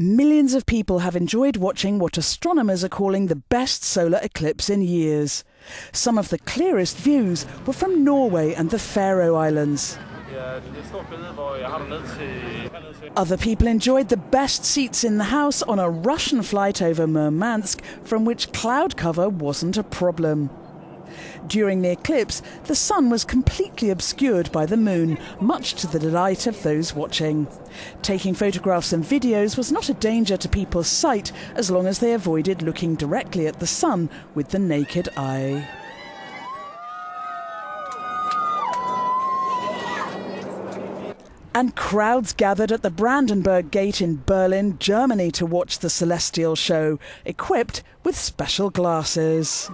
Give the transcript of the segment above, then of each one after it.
Millions of people have enjoyed watching what astronomers are calling the best solar eclipse in years. Some of the clearest views were from Norway and the Faroe Islands. Other people enjoyed the best seats in the house on a Russian flight over Murmansk, from which cloud cover wasn't a problem. During the eclipse, the sun was completely obscured by the moon, much to the delight of those watching. Taking photographs and videos was not a danger to people's sight, as long as they avoided looking directly at the sun with the naked eye. And crowds gathered at the Brandenburg Gate in Berlin, Germany, to watch the celestial show, equipped with special glasses.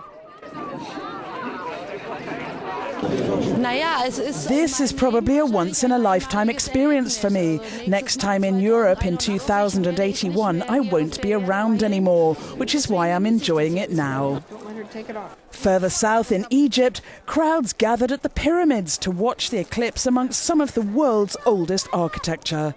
This is probably a once-in-a-lifetime experience for me. Next time in Europe in 2081, I won't be around anymore, which is why I'm enjoying it now. Further south in Egypt, crowds gathered at the pyramids to watch the eclipse amongst some of the world's oldest architecture.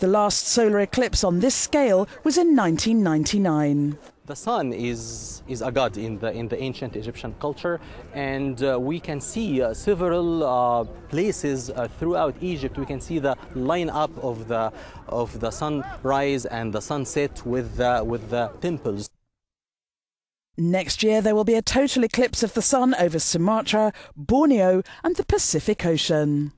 The last solar eclipse on this scale was in 1999. The sun is a god in the ancient Egyptian culture, and we can see several places throughout Egypt. We can see the line-up of the sunrise and the sunset with the temples. Next year there will be a total eclipse of the sun over Sumatra, Borneo and the Pacific Ocean.